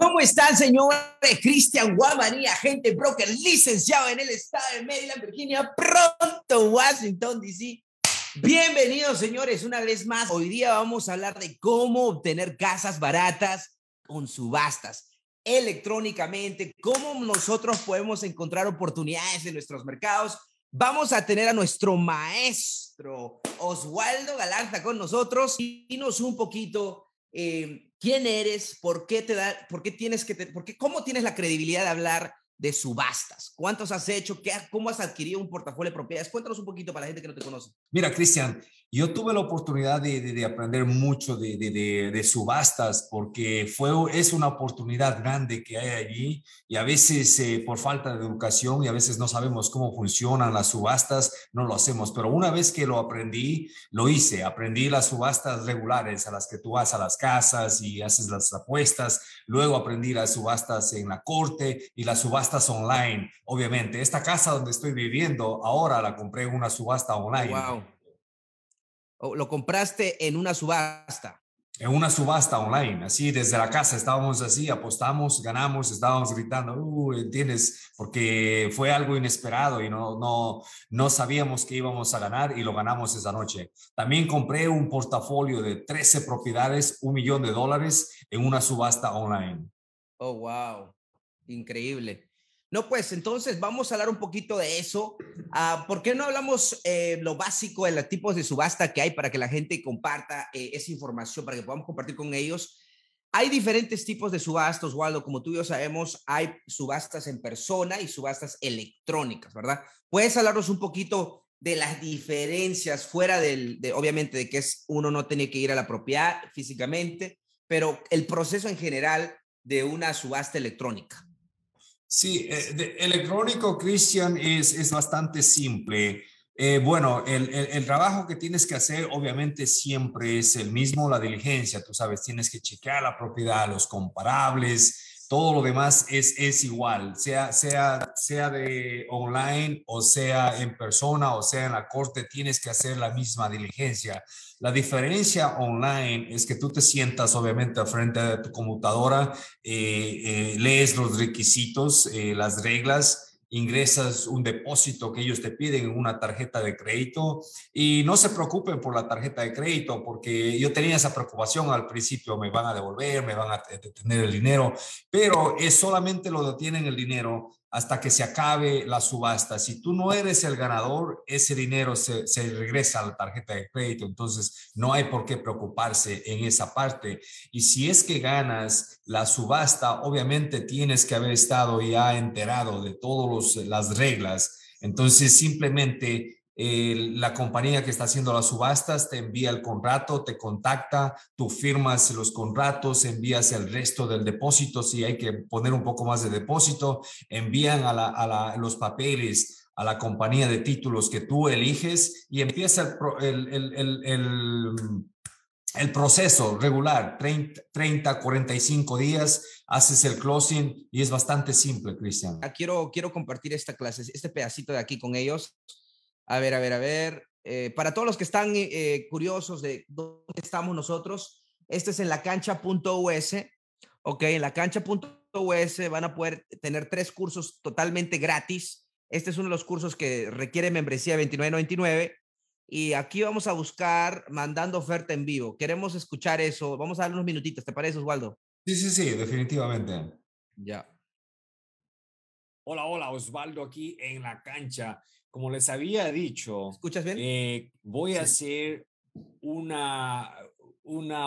¿Cómo están, señor Cristhian Huamaní, agente broker licenciado en el estado de Maryland, Virginia, pronto Washington, D.C.? Bienvenidos, señores, una vez más. Hoy día vamos a hablar de cómo obtener casas baratas con subastas electrónicamente, cómo nosotros podemos encontrar oportunidades en nuestros mercados. Vamos a tener a nuestro maestro Oswaldo Galarza con nosotros. Dinos un poquito... ¿quién eres? ¿Cómo tienes la credibilidad de hablar de subastas? ¿Cuántos has hecho? ¿Cómo has adquirido un portafolio de propiedades? Cuéntanos un poquito para la gente que no te conoce. Mira, Cristhian, yo tuve la oportunidad de aprender mucho de subastas porque es una oportunidad grande que hay allí y a veces por falta de educación y a veces no sabemos cómo funcionan las subastas, no lo hacemos. Pero una vez que lo aprendí, lo hice. Aprendí las subastas regulares a las que tú vas a las casas y haces las apuestas. Luego aprendí las subastas en la corte y las subastas online, obviamente. Esta casa donde estoy viviendo ahora la compré en una subasta online. Wow. ¿Lo compraste en una subasta? En una subasta online, así desde la casa estábamos así, apostamos, ganamos, estábamos gritando, ¿entiendes? Porque fue algo inesperado y no sabíamos que íbamos a ganar y lo ganamos esa noche. También compré un portafolio de 13 propiedades, $1 millón en una subasta online. Oh, wow, increíble. No, pues entonces vamos a hablar un poquito de eso. ¿Por qué no hablamos lo básico de los tipos de subasta que hay para que la gente comparta esa información, para que podamos compartir con ellos? Hay diferentes tipos de subastas, Oswaldo. Como tú y yo sabemos, hay subastas en persona y subastas electrónicas, ¿verdad? ¿Puedes hablarnos un poquito de las diferencias fuera obviamente, de que uno no tiene que ir a la propiedad físicamente, pero el proceso en general de una subasta electrónica? Sí, electrónico, Cristhian, es bastante simple. Bueno, el trabajo que tienes que hacer obviamente siempre es el mismo, la diligencia, tú sabes, tienes que chequear la propiedad, los comparables, todo lo demás es igual, sea de online o sea en persona o sea en la corte, tienes que hacer la misma diligencia. La diferencia online es que tú te sientas obviamente frente a tu computadora, lees los requisitos, las reglas, ingresas un depósito que ellos te piden en una tarjeta de crédito y no se preocupen por la tarjeta de crédito porque yo tenía esa preocupación al principio, me van a devolver, me van a detener el dinero, pero solamente lo detienen el dinero hasta que se acabe la subasta. Si tú no eres el ganador, ese dinero se regresa a la tarjeta de crédito. Entonces, no hay por qué preocuparse en esa parte. Y si es que ganas la subasta, obviamente tienes que haber estado ya enterado de todas las reglas. Entonces, simplemente... la compañía que está haciendo las subastas te envía el contrato, te contacta, tú firmas los contratos, envías el resto del depósito, si hay que poner un poco más de depósito, envían los papeles a la compañía de títulos que tú eliges y empieza el proceso regular, 45 días, haces el closing y es bastante simple, Cristhian. Quiero compartir esta clase, este pedacito de aquí con ellos. A ver. Para todos los que están curiosos de dónde estamos nosotros, este es enlacancha.us. Ok, enlacancha.us van a poder tener 3 cursos totalmente gratis. Este es uno de los cursos que requiere membresía de $29.99. Y aquí vamos a buscar mandando oferta en vivo. Queremos escuchar eso. Vamos a darle unos minutitos. ¿Te parece, Oswaldo? Sí, definitivamente. Ya. Hola, Oswaldo aquí en la cancha. Como les había dicho, ¿escuchas bien? Voy a hacer una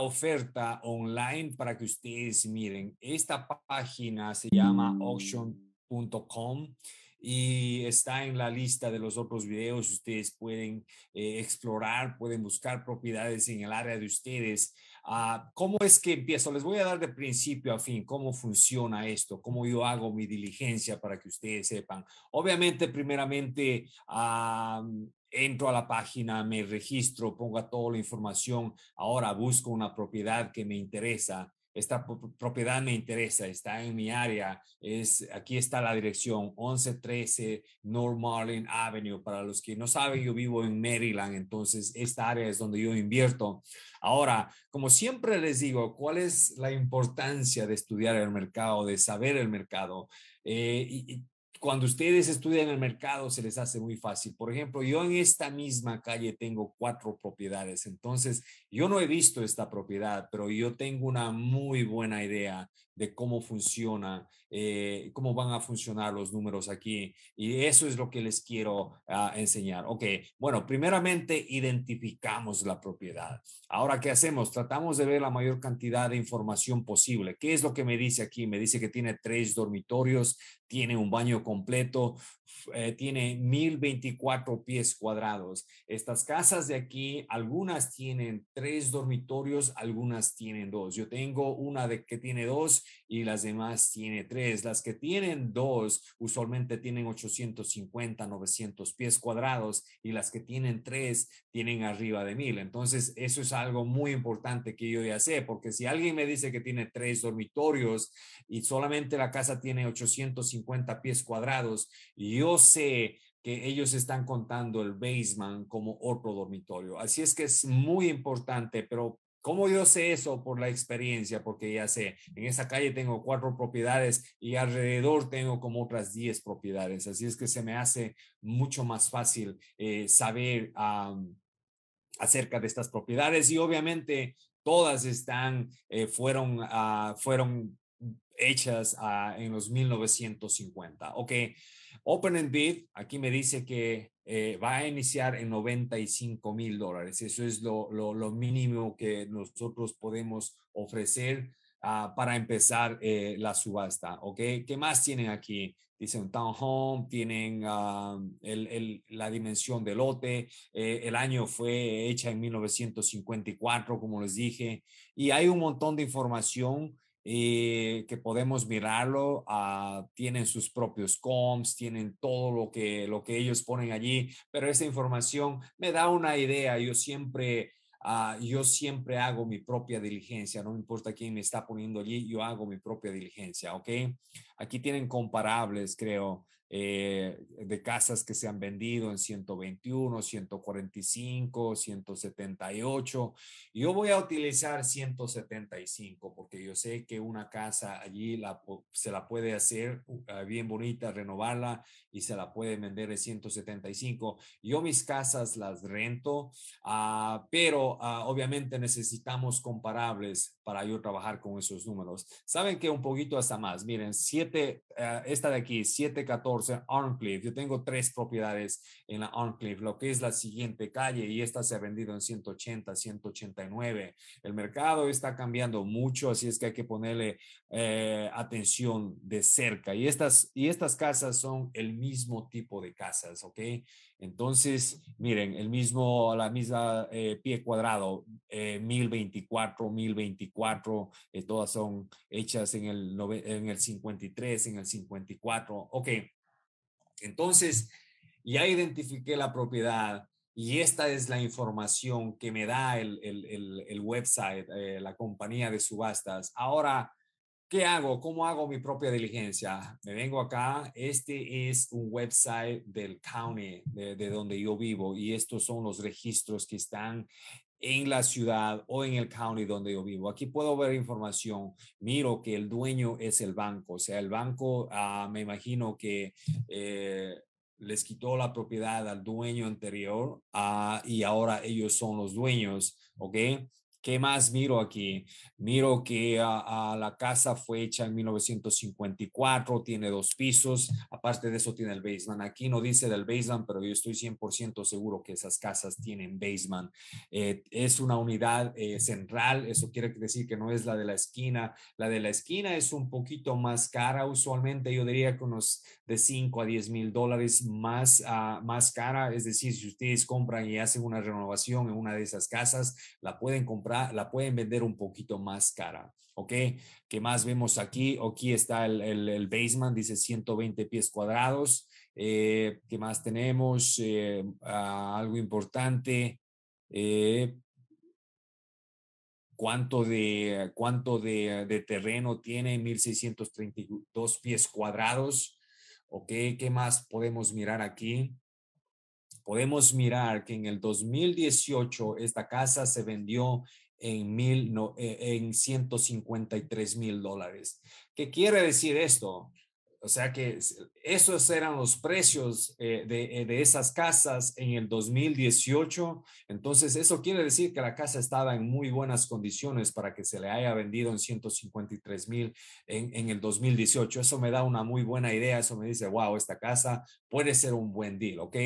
oferta online para que ustedes miren. Esta página se llama auction.com y está en la lista de los otros videos. Ustedes pueden explorar, pueden buscar propiedades en el área de ustedes. ¿Cómo es que empiezo? Les voy a dar de principio a fin cómo funciona esto, cómo yo hago mi diligencia para que ustedes sepan. Obviamente, primeramente, entro a la página, me registro, pongo toda la información. Ahora busco una propiedad que me interesa. esta propiedad me interesa, está en mi área, aquí está la dirección, 1113 North Marlin Avenue. Para los que no saben, yo vivo en Maryland, entonces esta área es donde yo invierto. Ahora, como siempre les digo, ¿cuál es la importancia de estudiar el mercado, de saber el mercado? Cuando ustedes estudian el mercado se les hace muy fácil. Por ejemplo, yo en esta misma calle tengo 4 propiedades. Entonces, yo no he visto esta propiedad, pero yo tengo una muy buena idea de cómo funciona, cómo van a funcionar los números aquí. Y eso es lo que les quiero enseñar. Ok, bueno, primeramente identificamos la propiedad. Ahora, ¿qué hacemos? Tratamos de ver la mayor cantidad de información posible. ¿Qué es lo que me dice aquí? Me dice que tiene 3 dormitorios, tiene un baño completo, tiene 1024 pies cuadrados. Estas casas de aquí, algunas tienen 3 dormitorios, algunas tienen 2. Yo tengo una que tiene 2 y las demás tiene 3. Las que tienen 2 usualmente tienen 850, 900 pies cuadrados y las que tienen 3 tienen arriba de 1000. Entonces, eso es algo muy importante que yo ya sé, porque si alguien me dice que tiene 3 dormitorios y solamente la casa tiene 850 pies cuadrados, yo sé que ellos están contando el basement como otro dormitorio. Así es que es muy importante, pero ¿cómo yo sé eso? Por la experiencia, porque ya sé, en esa calle tengo 4 propiedades y alrededor tengo como otras 10 propiedades. Así es que se me hace mucho más fácil saber acerca de estas propiedades y obviamente todas fueron hechas en los 1950. Ok, Open and Bid, aquí me dice que va a iniciar en $95,000. Eso es lo mínimo que nosotros podemos ofrecer para empezar la subasta. Ok, ¿qué más tienen aquí? Dice un townhome, tienen la dimensión del lote, el año fue hecha en 1954, como les dije, y hay un montón de información que podemos mirarlo. Tienen sus propios comps, tienen todo lo que ellos ponen allí, pero esa información me da una idea. Yo siempre hago mi propia diligencia, no me importa quién me está poniendo allí, yo hago mi propia diligencia, ¿ok? Aquí tienen comparables, creo, de casas que se han vendido en 121, 145, 178. Yo voy a utilizar 175 porque yo sé que una casa allí se la puede hacer bien bonita, renovarla y se la puede vender en 175. Yo mis casas las rento, pero obviamente necesitamos comparables para yo trabajar con esos números. Saben que un poquito hasta más, miren, esta de aquí, 714. Arncliffe, yo tengo 3 propiedades en la Arncliffe, lo que es la siguiente calle, y esta se ha vendido en 180, 189. El mercado está cambiando mucho, así es que hay que ponerle atención de cerca. Y estas casas son el mismo tipo de casas, ¿ok? Entonces, miren, la misma pie cuadrado, 1024, 1024, todas son hechas en el 53, en el 54, ok. Entonces, ya identifiqué la propiedad y esta es la información que me da el website, la compañía de subastas. Ahora, ¿qué hago? ¿Cómo hago mi propia diligencia? Me vengo acá. Este es un website del county, de donde yo vivo, y estos son los registros que están en la ciudad o en el county donde yo vivo. Aquí puedo ver información. Miro que el dueño es el banco. O sea, el banco, me imagino que les quitó la propiedad al dueño anterior y ahora ellos son los dueños, ¿ok? ¿Qué más miro aquí? Miro que la casa fue hecha en 1954, tiene 2 pisos, aparte de eso tiene el basement. Aquí no dice del basement, pero yo estoy 100% seguro que esas casas tienen basement. Es una unidad central, eso quiere decir que no es la de la esquina. La de la esquina es un poquito más cara, usualmente yo diría que unos de $5,000 a $10,000 más cara. Es decir, si ustedes compran y hacen una renovación en una de esas casas, la pueden comprar, la pueden vender un poquito más cara, ¿ok? ¿Qué más vemos aquí? Aquí está el basement, dice 120 pies cuadrados. ¿Qué más tenemos? Algo importante. cuánto de terreno tiene, 1632 pies cuadrados. Ok, ¿qué más podemos mirar aquí? Podemos mirar que en el 2018 esta casa se vendió en $153,000. ¿Qué quiere decir esto? O sea que esos eran los precios de esas casas en el 2018. Entonces, eso quiere decir que la casa estaba en muy buenas condiciones para que se le haya vendido en $153,000 en el 2018. Eso me da una muy buena idea. Eso me dice, wow, esta casa puede ser un buen deal, ¿ok?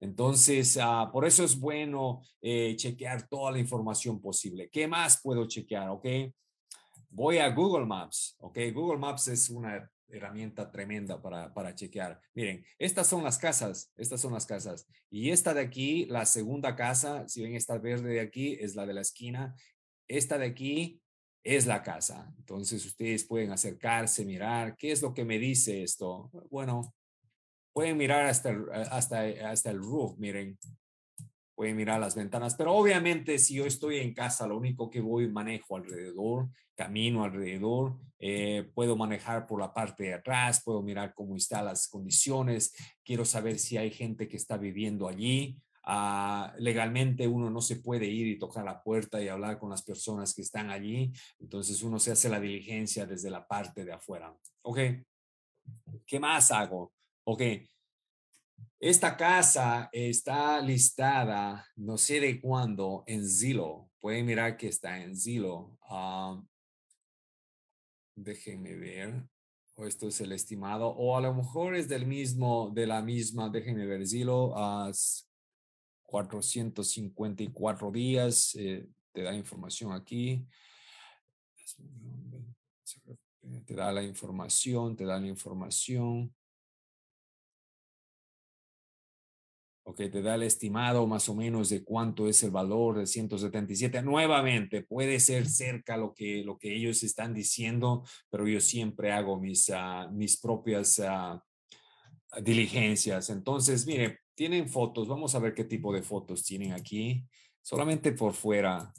Entonces, por eso es bueno chequear toda la información posible. ¿Qué más puedo chequear, ok? Voy a Google Maps, ok. Google Maps es una herramienta tremenda para chequear. Miren, estas son las casas y esta de aquí, la segunda casa, si ven esta verde de aquí es la de la esquina, esta de aquí es la casa. Entonces ustedes pueden acercarse, mirar qué es lo que me dice esto. Bueno, pueden mirar hasta el roof, miren, pueden mirar las ventanas, pero obviamente si yo estoy en casa, lo único que manejo alrededor, camino alrededor, puedo manejar por la parte de atrás, puedo mirar cómo están las condiciones, quiero saber si hay gente que está viviendo allí. Legalmente uno no se puede ir y tocar la puerta y hablar con las personas que están allí, entonces uno se hace la diligencia desde la parte de afuera. Ok, ¿qué más hago? Ok, esta casa está listada, no sé de cuándo, en Zillow. Pueden mirar que está en Zillow. Déjenme ver, o esto es el estimado, o a lo mejor es de la misma, déjenme ver, Zillow, 454 días, te da información aquí, te da la información, ok, te da el estimado más o menos de cuánto es el valor de 177. Nuevamente, puede ser cerca lo que ellos están diciendo, pero yo siempre hago mis propias diligencias. Entonces, mire, tienen fotos. Vamos a ver qué tipo de fotos tienen aquí. Solamente por fuera,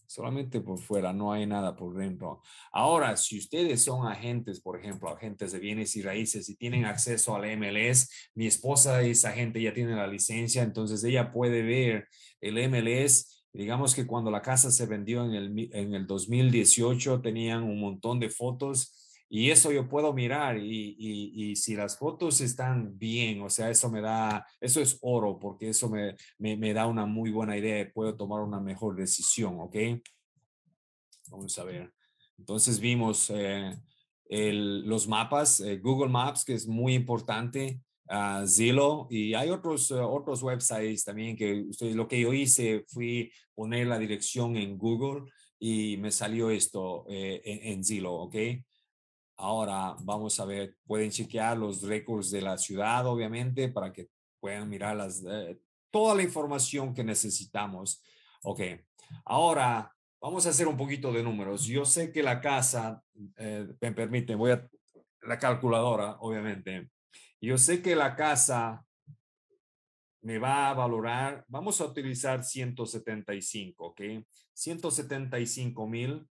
no hay nada por dentro. Ahora, si ustedes son agentes, por ejemplo, agentes de bienes y raíces y tienen acceso al MLS, mi esposa es agente, ya tiene la licencia, entonces ella puede ver el MLS. Digamos que cuando la casa se vendió en el 2018 tenían un montón de fotos. Y eso yo puedo mirar y si las fotos están bien, o sea, eso es oro, porque eso me da una muy buena idea y puedo tomar una mejor decisión, ¿ok? Vamos a ver. Entonces vimos los mapas, Google Maps, que es muy importante, Zillow, y hay otros websites también que ustedes, lo que yo hice fue poner la dirección en Google y me salió esto en Zillow, ¿ok? Ahora vamos a ver, pueden chequear los récords de la ciudad, obviamente, para que puedan mirar toda la información que necesitamos. Ok, ahora vamos a hacer un poquito de números. Yo sé que la casa, me permiten, voy a la calculadora, obviamente. Yo sé que la casa me va a valorar, vamos a utilizar 175, ok, 175,000.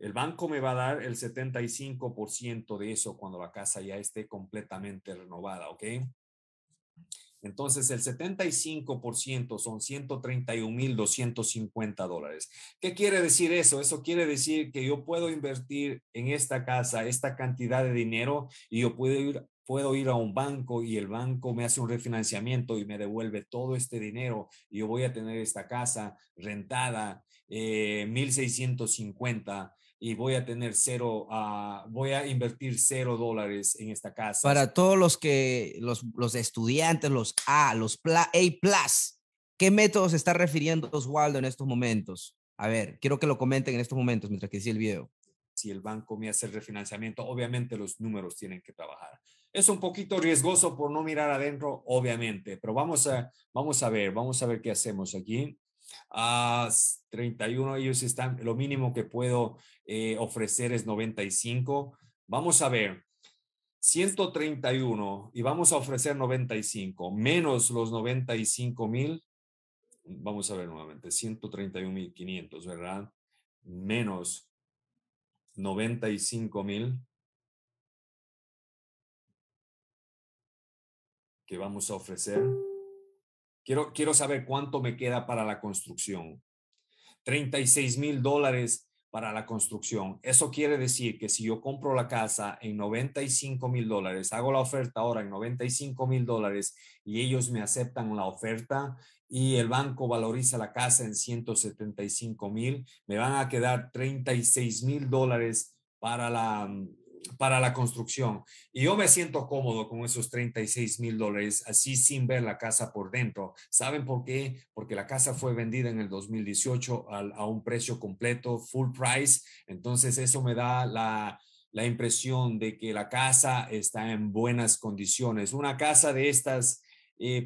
El banco me va a dar el 75% de eso cuando la casa ya esté completamente renovada, ¿ok? Entonces, el 75% son $131,250. ¿Qué quiere decir eso? Eso quiere decir que yo puedo invertir en esta casa esta cantidad de dinero y yo puedo ir a un banco y el banco me hace un refinanciamiento y me devuelve todo este dinero y yo voy a tener esta casa rentada $1,650 y voy a tener voy a invertir $0 en esta casa. Para todos los estudiantes, los A plus, ¿qué método se está refiriendo Oswaldo en estos momentos? A ver, quiero que lo comenten en estos momentos mientras que hice el video. Si el banco me hace el refinanciamiento, obviamente los números tienen que trabajar. Es un poquito riesgoso por no mirar adentro, obviamente, pero vamos a ver qué hacemos aquí. 31, ellos están, lo mínimo que puedo ofrecer es 95. Vamos a ver, 131 y vamos a ofrecer 95 menos los 95,000. Vamos a ver nuevamente, 131,500, ¿verdad? Menos 95,000 que vamos a ofrecer. Quiero saber cuánto me queda para la construcción. $36,000 para la construcción. Eso quiere decir que si yo compro la casa en $95,000, hago la oferta ahora en $95,000 y ellos me aceptan la oferta y el banco valoriza la casa en $175,000, me van a quedar $36,000 para la construcción. Y yo me siento cómodo con esos $36,000 así sin ver la casa por dentro. ¿Saben por qué? Porque la casa fue vendida en el 2018 a un precio completo, full price. Entonces eso me da la impresión de que la casa está en buenas condiciones. Una casa de estas,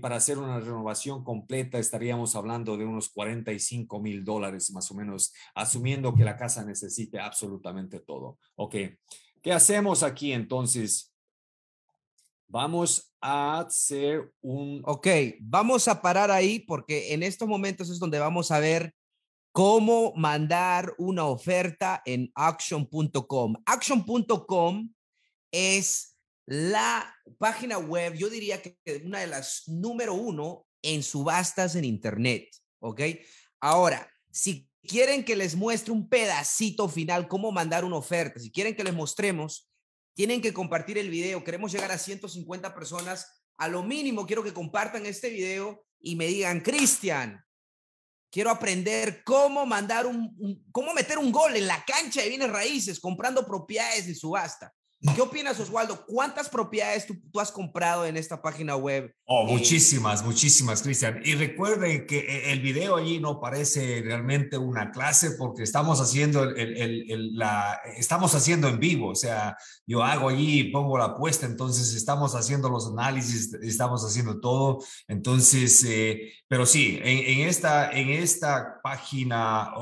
para hacer una renovación completa, estaríamos hablando de unos $45,000 más o menos, asumiendo que la casa necesite absolutamente todo. Ok. ¿Qué hacemos aquí entonces? Vamos a hacer un... Ok, vamos a parar ahí porque en estos momentos es donde vamos a ver cómo mandar una oferta en auction.com. Auction.com es la página web, yo diría que una de las número 1 en subastas en internet, ¿ok? Ahora, si quieren que les muestre un pedacito final, cómo mandar una oferta. Si quieren que les mostremos, tienen que compartir el video. Queremos llegar a 150 personas. A lo mínimo, quiero que compartan este video y me digan, Cristian, quiero aprender cómo mandar cómo meter un gol en la cancha de bienes raíces, comprando propiedades en subasta. ¿Qué opinas, Oswaldo? ¿Cuántas propiedades tú has comprado en esta página web? Oh, muchísimas, muchísimas, Cristian. Y recuerden que el video allí no parece realmente una clase porque estamos haciendo estamos haciendo en vivo. O sea, yo hago allí, pongo la apuesta, entonces estamos haciendo los análisis, estamos haciendo todo. Entonces, pero sí, en esta página,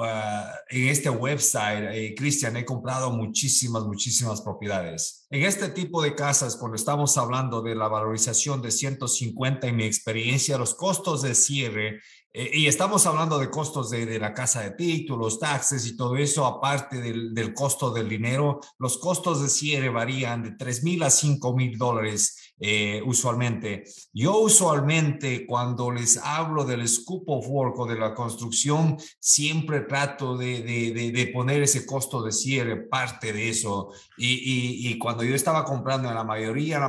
en este website, Cristian, he comprado muchísimas, muchísimas propiedades. En este tipo de casas, cuando estamos hablando de la valorización de 150, en mi experiencia, los costos de cierre, y estamos hablando de costos de la casa de títulos, taxes y todo eso, aparte del costo del dinero, los costos de cierre varían de $3,000 a $5,000 usualmente. Yo usualmente cuando les hablo del scope of work o de la construcción, siempre trato de poner ese costo de cierre, parte de eso. Y cuando yo estaba comprando en la mayoría,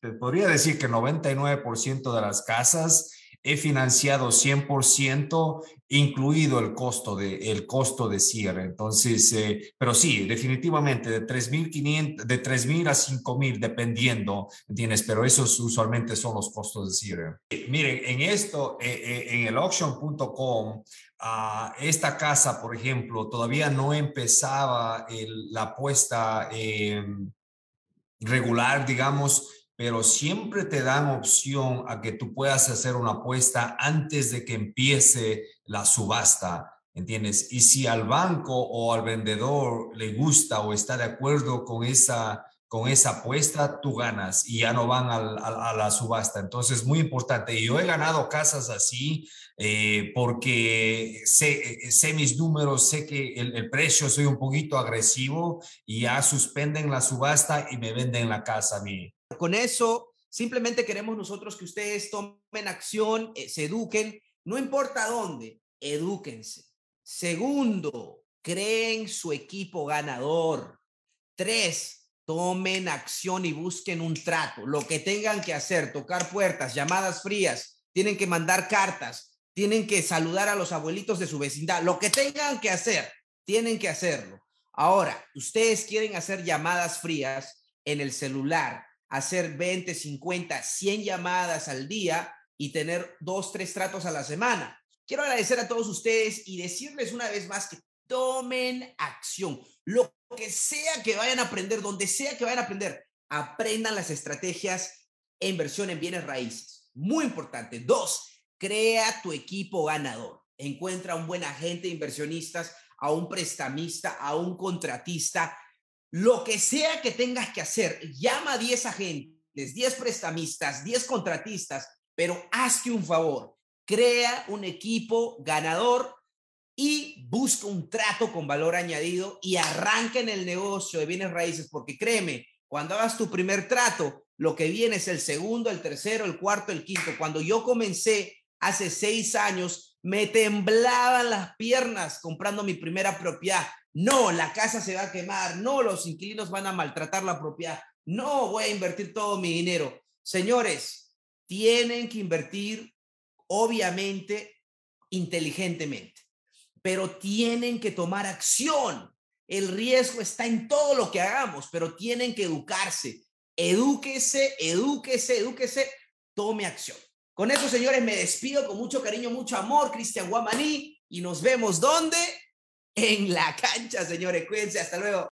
te podría decir que el 99% de las casas he financiado 100%, incluido el costo de cierre. Entonces, pero sí, definitivamente de $3,000 a $5,000, dependiendo, ¿entiendes? Pero esos usualmente son los costos de cierre. Miren, en esto, en el auction.com, esta casa, por ejemplo, todavía no empezaba la apuesta regular, digamos, pero siempre te dan opción a que tú puedas hacer una apuesta antes de que empiece la subasta, ¿entiendes? Y si al banco o al vendedor le gusta o está de acuerdo con esa apuesta, tú ganas y ya no van a la subasta. Entonces, muy importante. Yo he ganado casas así porque sé mis números, sé que el precio, soy un poquito agresivo y ya suspenden la subasta y me venden la casa a mí. Con eso, simplemente queremos nosotros que ustedes tomen acción, se eduquen, no importa dónde, edúquense. Segundo, creen su equipo ganador. 3, tomen acción y busquen un trato. Lo que tengan que hacer, tocar puertas, llamadas frías, tienen que mandar cartas, tienen que saludar a los abuelitos de su vecindad. Lo que tengan que hacer, tienen que hacerlo. Ahora, ustedes quieren hacer llamadas frías en el celular, hacer 20, 50, 100 llamadas al día y tener 2, 3 tratos a la semana. Quiero agradecer a todos ustedes y decirles una vez más que tomen acción. Lo que sea que vayan a aprender, donde sea que vayan a aprender, aprendan las estrategias e inversión en bienes raíces. Muy importante. 2, crea tu equipo ganador. Encuentra a un buen agente de inversionistas, a un prestamista, a un contratista. Lo que sea que tengas que hacer, llama a 10 agentes, 10 prestamistas, 10 contratistas, pero hazte un favor, crea un equipo ganador y busca un trato con valor añadido y arranca en el negocio de bienes raíces, porque créeme, cuando hagas tu primer trato, lo que viene es el segundo, el tercero, el cuarto, el quinto. Cuando yo comencé hace 6 años, me temblaban las piernas comprando mi primera propiedad. No, la casa se va a quemar. No, los inquilinos van a maltratar la propiedad. No, voy a invertir todo mi dinero. Señores, tienen que invertir, obviamente, inteligentemente, pero tienen que tomar acción. El riesgo está en todo lo que hagamos, pero tienen que educarse. Edúquese, edúquese, edúquese, tome acción. Con eso, señores, me despido con mucho cariño, mucho amor. Cristhian Huamaní, y nos vemos ¿dónde? En la cancha, señores. Cuídense, hasta luego.